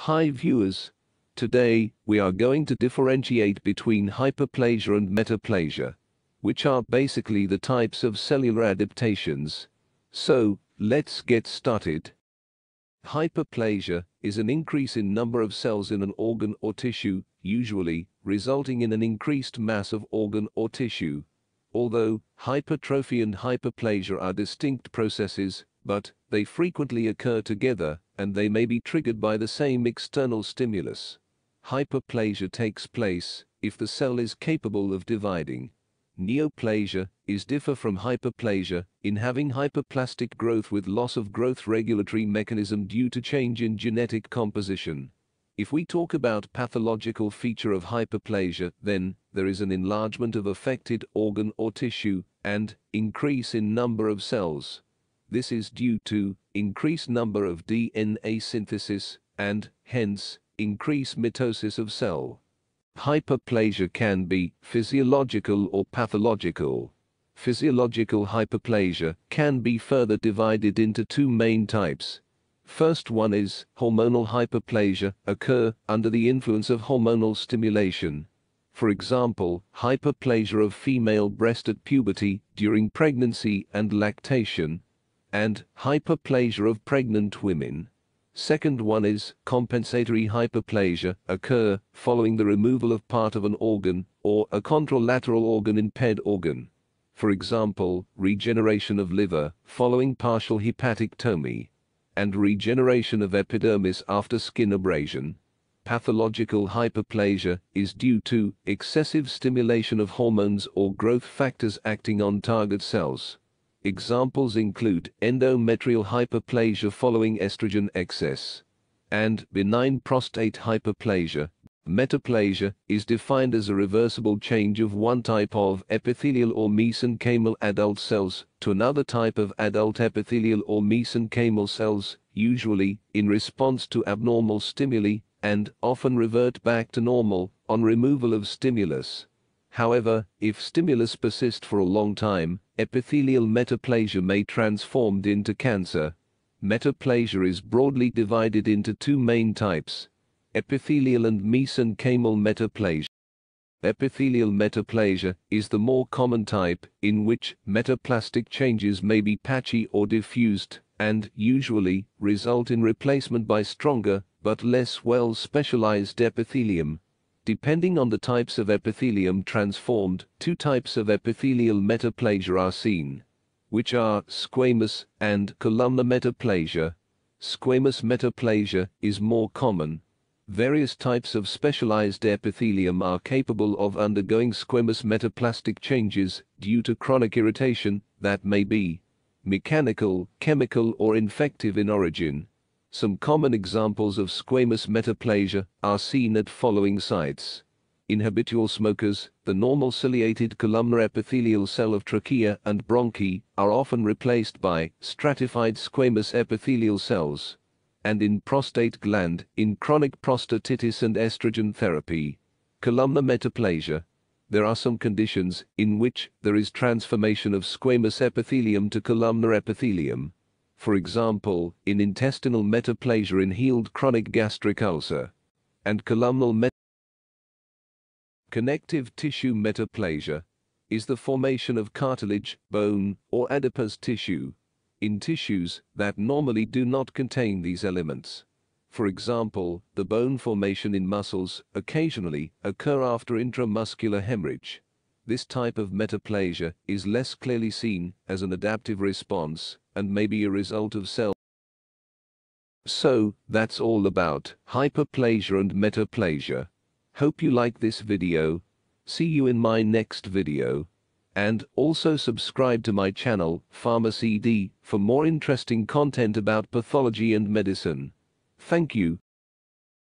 Hi viewers. Today, we are going to differentiate between hyperplasia and metaplasia, which are basically the types of cellular adaptations. So, let's get started. Hyperplasia is an increase in number of cells in an organ or tissue, usually resulting in an increased mass of organ or tissue. Although hypertrophy and hyperplasia are distinct processes, but they frequently occur together, and they may be triggered by the same external stimulus. Hyperplasia takes place if the cell is capable of dividing. Neoplasia is different from hyperplasia in having hyperplastic growth with loss of growth regulatory mechanism due to change in genetic composition. If we talk about pathological feature of hyperplasia, then there is an enlargement of affected organ or tissue and increase in number of cells. This is due to increased number of DNA synthesis and, hence, increased mitosis of cell. Hyperplasia can be physiological or pathological. Physiological hyperplasia can be further divided into two main types. First one is hormonal hyperplasia, occur under the influence of hormonal stimulation. For example, hyperplasia of female breast at puberty, during pregnancy and lactation, and hyperplasia of pregnant women. Second one is compensatory hyperplasia, occur following the removal of part of an organ or a contralateral organ, impaired organ. For example, regeneration of liver following partial hepatectomy and regeneration of epidermis after skin abrasion. Pathological hyperplasia is due to excessive stimulation of hormones or growth factors acting on target cells. Examples include endometrial hyperplasia following estrogen excess and benign prostate hyperplasia. Metaplasia is defined as a reversible change of one type of epithelial or mesenchymal adult cells to another type of adult epithelial or mesenchymal cells, usually in response to abnormal stimuli, and often revert back to normal on removal of stimulus. However, if stimulus persists for a long time, epithelial metaplasia may transform into cancer. Metaplasia is broadly divided into two main types: epithelial and mesenchymal metaplasia. Epithelial metaplasia is the more common type, in which metaplastic changes may be patchy or diffused, and usually result in replacement by stronger but less well-specialized epithelium. Depending on the types of epithelium transformed, two types of epithelial metaplasia are seen, which are squamous and columnar metaplasia. Squamous metaplasia is more common. Various types of specialized epithelium are capable of undergoing squamous metaplastic changes due to chronic irritation that may be mechanical, chemical, or infective in origin. Some common examples of squamous metaplasia are seen at following sites. In habitual smokers, the normal ciliated columnar epithelial cell of trachea and bronchi are often replaced by stratified squamous epithelial cells. And in prostate gland, in chronic prostatitis and estrogen therapy. Columnar metaplasia. There are some conditions in which there is transformation of squamous epithelium to columnar epithelium. For example, in intestinal metaplasia in healed chronic gastric ulcer, and columnal metaplasia. Connective tissue metaplasia is the formation of cartilage, bone, or adipose tissue in tissues that normally do not contain these elements. For example, the bone formation in muscles occasionally occur after intramuscular hemorrhage. This type of metaplasia is less clearly seen as an adaptive response and may be a result of cell. So, that's all about hyperplasia and metaplasia. Hope you like this video. See you in my next video. And also subscribe to my channel, PharmacyD, for more interesting content about pathology and medicine. Thank you.